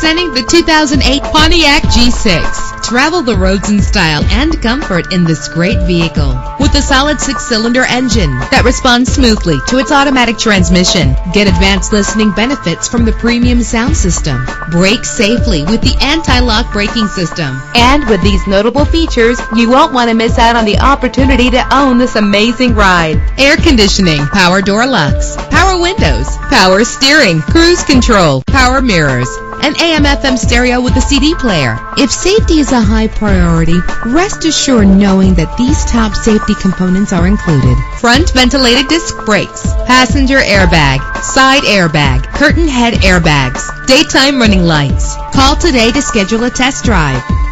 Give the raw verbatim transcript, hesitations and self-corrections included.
Presenting the two thousand eight Pontiac G six. Travel the roads in style and comfort in this great vehicle. With a solid six-cylinder engine that responds smoothly to its automatic transmission, get advanced listening benefits from the premium sound system. Brake safely with the anti-lock braking system. And with these notable features, you won't want to miss out on the opportunity to own this amazing ride. Air conditioning, power door locks, power windows, power steering, cruise control, power mirrors, an A M F M stereo with a C D player. If safety is a high priority, rest assured knowing that these top safety components are included. Front ventilated disc brakes, passenger airbag, side airbag, curtain head airbags, daytime running lights. Call today to schedule a test drive.